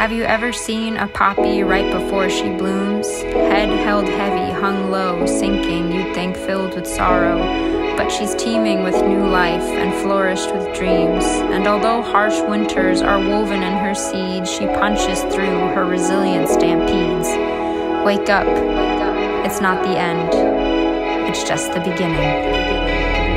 Have you ever seen a poppy right before she blooms? Head held heavy, hung low, sinking, you'd think filled with sorrow. But she's teeming with new life and flourished with dreams. And although harsh winters are woven in her seed, she punches through her resilient stampedes. Wake up. It's not the end. It's just the beginning.